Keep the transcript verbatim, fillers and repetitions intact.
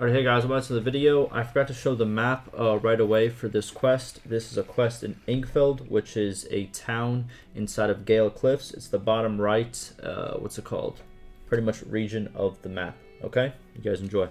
Alright, hey guys, welcome back to the video. I forgot to show the map uh, right away for this quest. This is a quest in Inkfeld, which is a town inside of Gale Cliffs. It's the bottom right, uh, what's it called? Pretty much region of the map, okay? You guys enjoy.